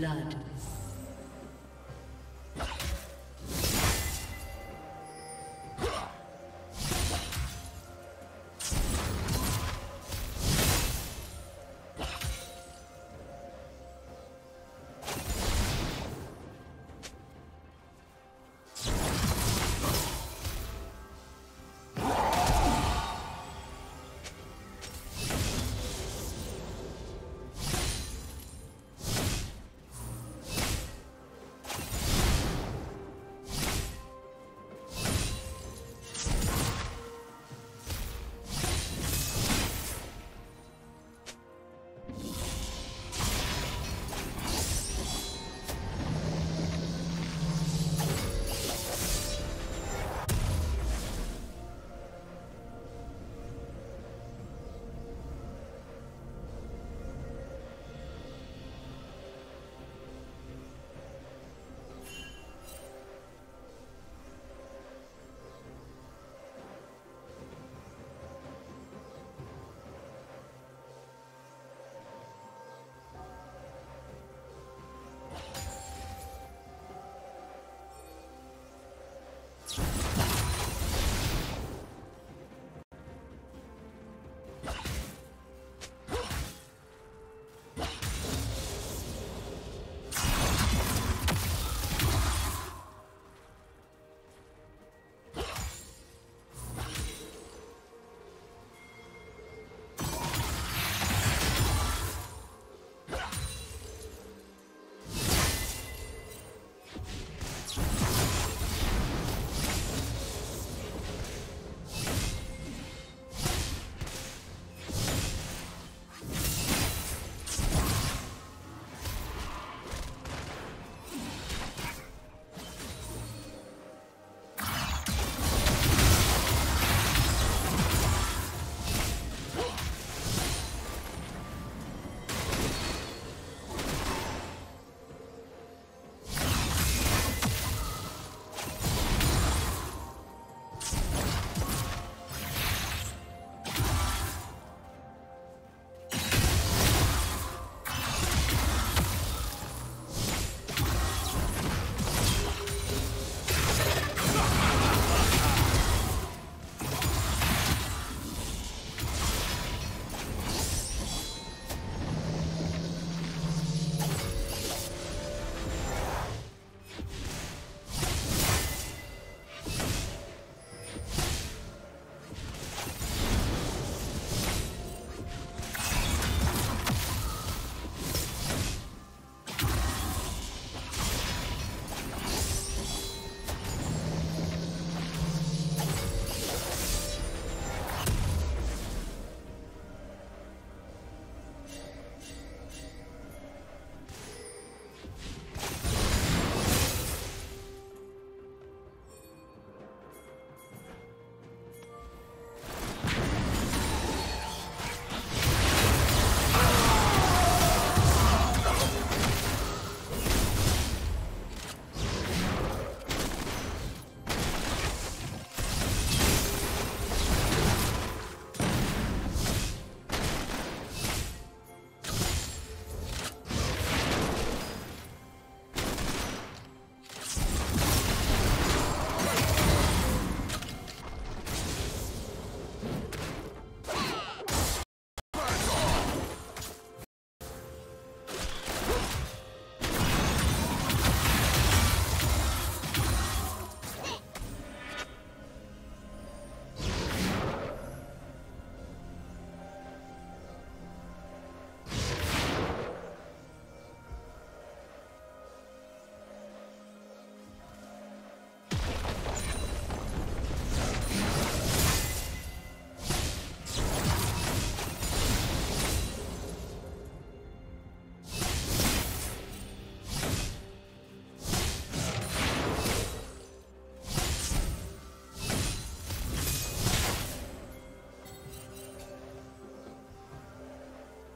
blood.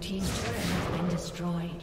team's turret has been destroyed.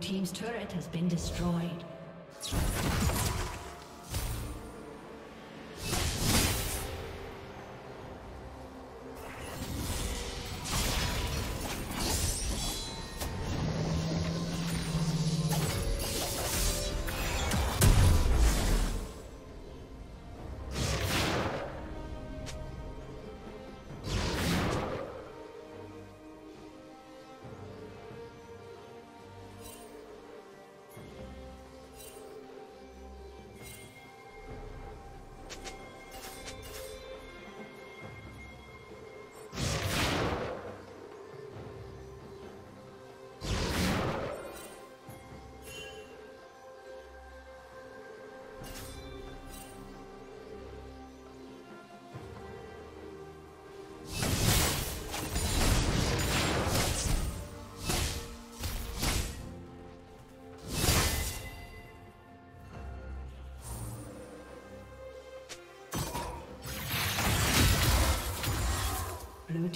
Team's turret has been destroyed. Blue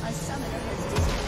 A summoner has disconnected.